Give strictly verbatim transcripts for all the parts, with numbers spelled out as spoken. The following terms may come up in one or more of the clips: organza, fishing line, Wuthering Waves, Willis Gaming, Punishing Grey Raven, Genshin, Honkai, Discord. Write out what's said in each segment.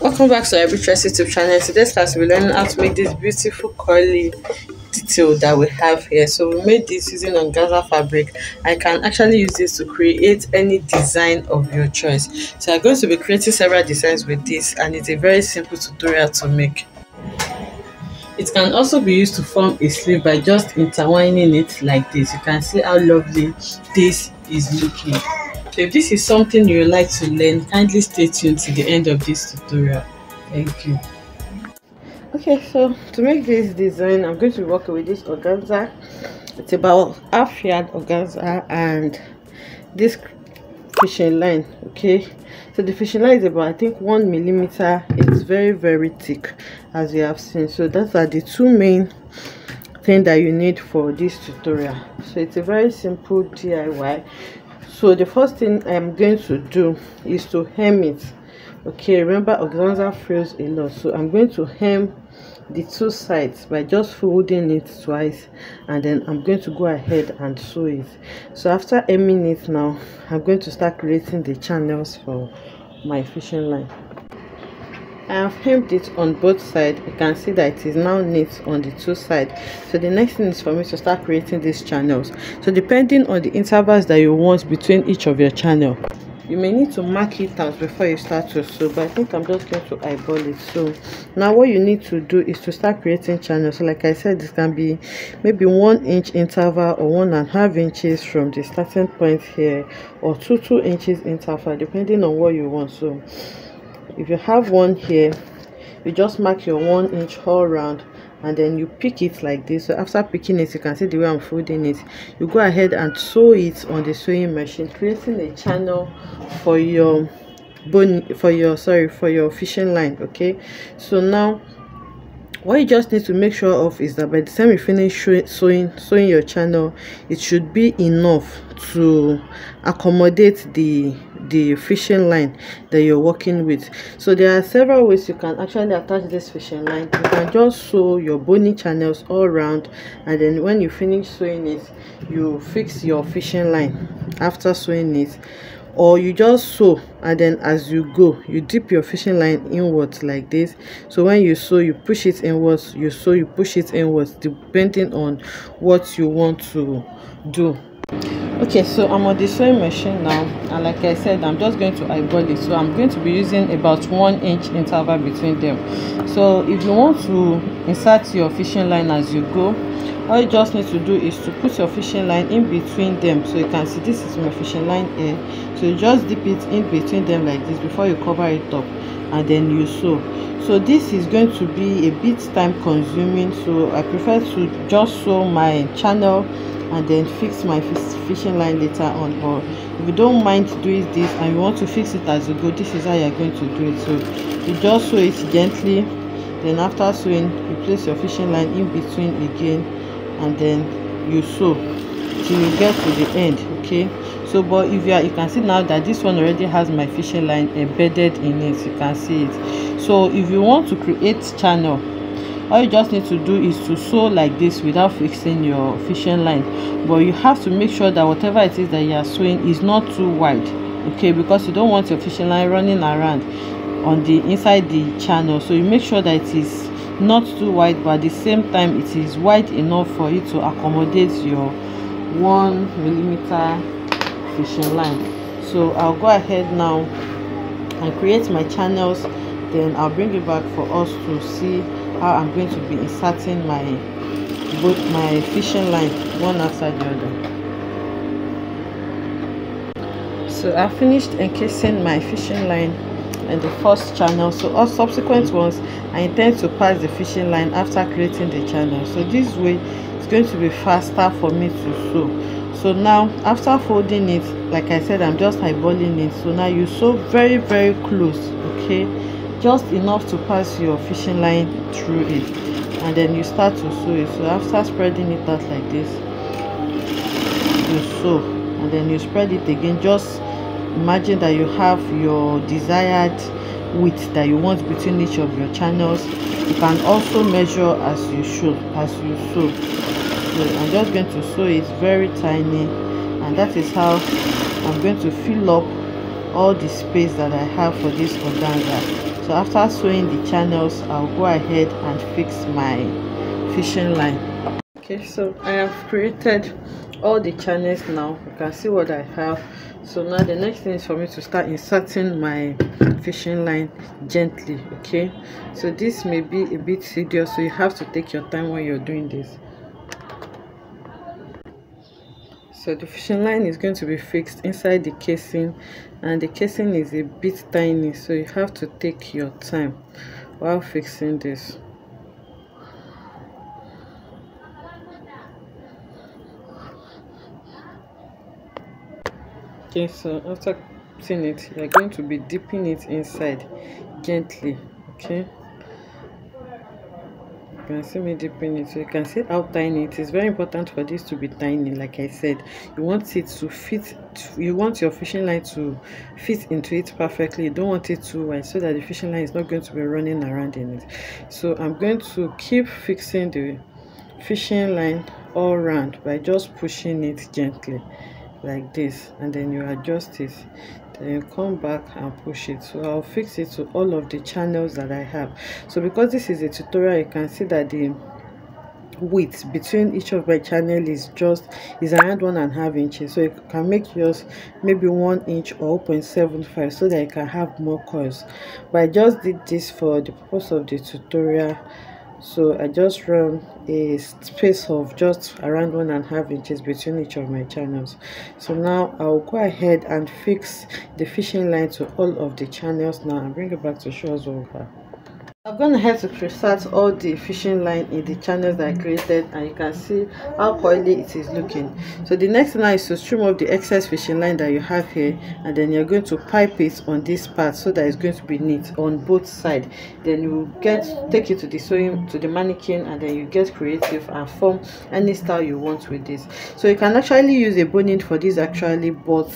Welcome back to Every Tress YouTube channel. Today's class we're learning how to make this beautiful curly detail that we have here. So we made this using organza fabric. I can actually use this to create any design of your choice. So I'm going to be creating several designs with this, and it's a very simple tutorial to make. It can also be used to form a sleeve by just intertwining it like this. You can see how lovely this is looking. So if this is something you would like to learn, kindly stay tuned to the end of this tutorial. Thank you. Okay, so to make this design, I'm going to be working with this organza. It's about half yard organza and this fishing line. Okay, so the fishing line is about, I think, one millimeter. It's very very thick, as you have seen. So those are the two main things that you need for this tutorial. So it's a very simple D I Y. So the first thing I'm going to do is to hem it. Okay, remember organza frills a lot, so I'm going to hem the two sides by just folding it twice, and then I'm going to go ahead and sew it. So after hemming it now, I'm going to start creating the channels for my fishing line. I have hemmed it on both sides. You can see that it is now knit on the two sides. So the next thing is for me to start creating these channels. So depending on the intervals that you want between each of your channel, you may need to mark it out before you start to sew, but I think I'm just going to eyeball it. So now what you need to do is to start creating channels. So like I said, this can be maybe one inch interval or one and a half inches from the starting point here, or two two inches interval, depending on what you want. So if you have one here, you just mark your one inch all round, and then you pick it like this. So after picking it, you can see the way I'm folding it. You go ahead and sew it on the sewing machine, creating a channel for your bone for your sorry for your fishing line. Okay, so now what you just need to make sure of is that by the time you finish sewing sewing your channel, it should be enough to accommodate the the fishing line that you're working with. So there are several ways you can actually attach this fishing line. You can just sew your bony channels all around, and then when you finish sewing it, you fix your fishing line after sewing it. Or you just sew, and then as you go, you dip your fishing line inwards like this. So when you sew, you push it inwards, you sew, you push it inwards, depending on what you want to do. Okay, so I'm on the sewing machine now, and like I said, I'm just going to eyeball it. So I'm going to be using about one inch interval between them. So if you want to insert your fishing line as you go, all you just need to do is to put your fishing line in between them. So you can see this is my fishing line here. So you just dip it in between them like this before you cover it up, and then you sew. So this is going to be a bit time consuming, so I prefer to just sew my channel and then fix my fishing line later on. Or if you don't mind doing this and you want to fix it as you go, this is how you're going to do it. So you just sew it gently, then after sewing, you place your fishing line in between again, and then you sew till you get to the end. Okay, so but if you are, you can see now that this one already has my fishing line embedded in it. You can see it. So if you want to create channel, all you just need to do is to sew like this without fixing your fishing line, but you have to make sure that whatever it is that you are sewing is not too wide. Okay, because you don't want your fishing line running around on the inside the channel. So you make sure that it is not too wide, but at the same time it is wide enough for you to accommodate your one millimeter fishing line. So I'll go ahead now and create my channels, then I'll bring it back for us to see how I'm going to be inserting my both my fishing line one after the other. So I finished encasing my fishing line and the first channel. So all subsequent ones, I intend to pass the fishing line after creating the channel. So this way it's going to be faster for me to sew. So now after folding it, like I said, I'm just eyeballing it. So now you sew very very close. Okay, just enough to pass your fishing line through it, and then you start to sew it. So after spreading it out like this, you sew, and then you spread it again. Just imagine that you have your desired width that you want between each of your channels. You can also measure as you should as you sew. So I'm just going to sew it very tiny, and that is how I'm going to fill up all the space that I have for this organza. So after sewing the channels, I'll go ahead and fix my fishing line. Okay, so I have created all the channels now. You can see what I have. So now the next thing is for me to start inserting my fishing line gently. Okay, so this may be a bit tedious, so you have to take your time when you're doing this. So the fishing line is going to be fixed inside the casing, and the casing is a bit tiny, so you have to take your time while fixing this. Okay, so after putting it, you're going to be dipping it inside gently. Okay, you can see me dipping it, so you can see how tiny it is. Very important for this to be tiny. Like I said, you want it to fit, you want your fishing line to fit into it perfectly. You don't want it too wide so that the fishing line is not going to be running around in it. So I'm going to keep fixing the fishing line all around by just pushing it gently like this, and then you adjust it, then you come back and push it. So I'll fix it to all of the channels that I have. So because this is a tutorial, you can see that the width between each of my channel is just is around one and a half inches. So you can make yours maybe one inch or zero point seven five so that you can have more coils. But I just did this for the purpose of the tutorial. So I just run a space of just around one and a half inches between each of my channels. So now I'll go ahead and fix the fishing line to all of the channels now and bring it back to show us over. I've gone ahead to insert all the fishing line in the channels that I created, and you can see how coily it is looking. So the next thing now is to trim off the excess fishing line that you have here, and then you're going to pipe it on this part so that it's going to be neat on both sides. Then you get take it to the sewing to the mannequin, and then you get creative and form any style you want with this. So you can actually use a boning for this actually, but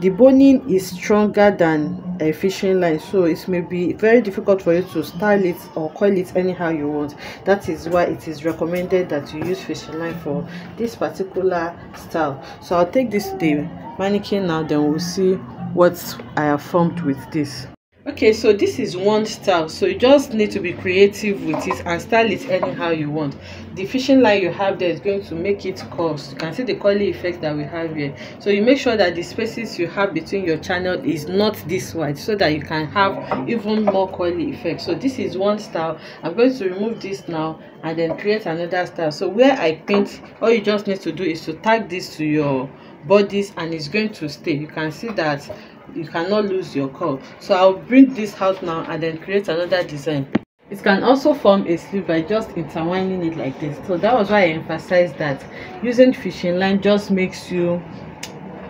the boning is stronger than a fishing line, so it may be very difficult for you to style it or coil it anyhow you want. That is why it is recommended that you use fishing line for this particular style. So I'll take this to the mannequin now, then we'll see what I have formed with this. Okay, so this is one style, so you just need to be creative with it and style it anyhow you want. The fishing line you have there is going to make it coarse. You can see the curly effect that we have here. So you make sure that the spaces you have between your channel is not this wide so that you can have even more curly effect. So this is one style. I'm going to remove this now and then create another style. So where I paint, all you just need to do is to tag this to your bodies and it's going to stay. You can see that you cannot lose your curl. So I'll bring this out now and then create another design. It can also form a sleeve by just intertwining it like this. So that was why I emphasized that using fishing line just makes you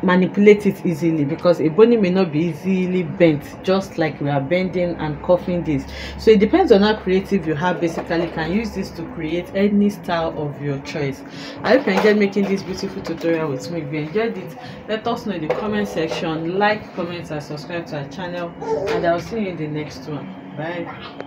manipulate it easily, because a boning may not be easily bent, just like we are bending and cuffing this. So it depends on how creative you have. Basically, you can use this to create any style of your choice. I hope you enjoyed making this beautiful tutorial with me. If you enjoyed it, let us know in the comment section. Like, comment and subscribe to our channel, and I'll see you in the next one. Bye.